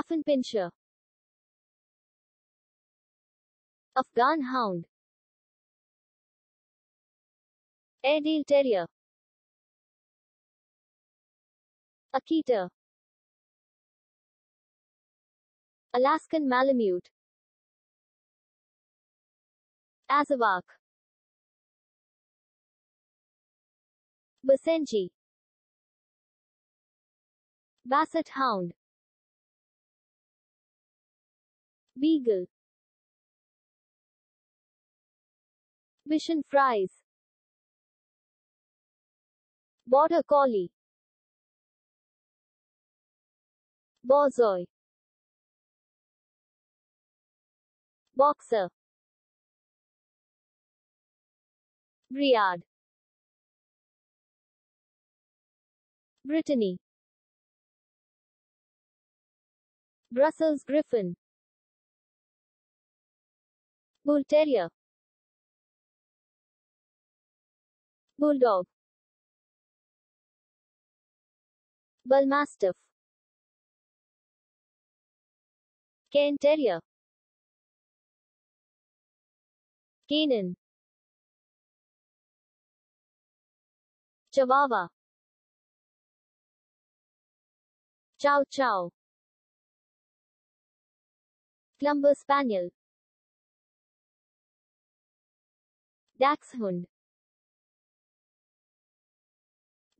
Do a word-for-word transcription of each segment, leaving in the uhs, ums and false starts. Afghan Pinscher, Afghan Hound, Airedale Terrier, Akita, Alaskan Malamute, Azawakh, Basenji, Basset Hound, Beagle, Bichon Frise, Border Collie, Borzoi, Boxer, Briard, Brittany, Brussels Griffon, Bull Terrier, Bulldog, Bull Mastiff, Cairn Terrier, Canaan, Chihuahua, Chow Chow, Clumber Spaniel, Dachshund,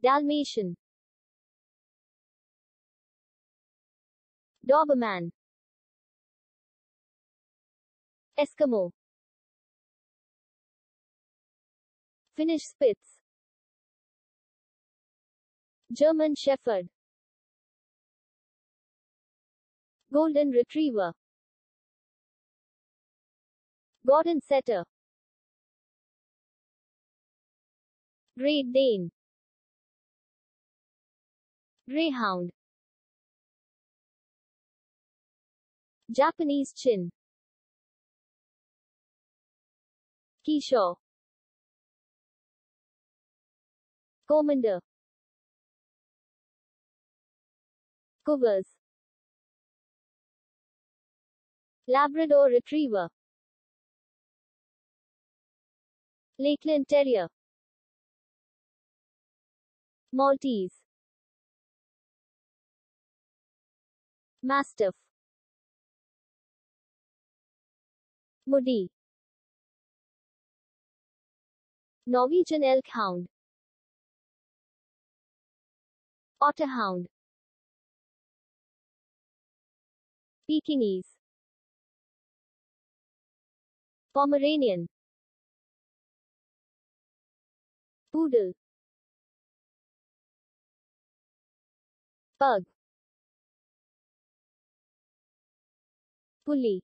Dalmatian, Doberman, Eskimo, Finnish Spitz, German Shepherd, Golden Retriever, Gordon Setter, Great Dane, Greyhound, Japanese Chin, Keeshaw, Commander, Cougars, Labrador Retriever, Lakeland Terrier, Maltese, Mastiff, Moody, Norwegian Elk Hound, Otterhound, Pekingese, Pomeranian, Poodle, Pug, Pulley,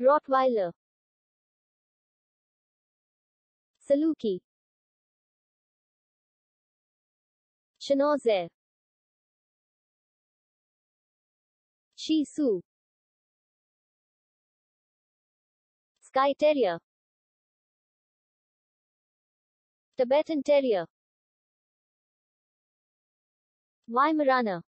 Rottweiler, Saluki, Schnauzer, Shih Tzu, Skye Terrier, Tibetan Terrier, Weimaraner.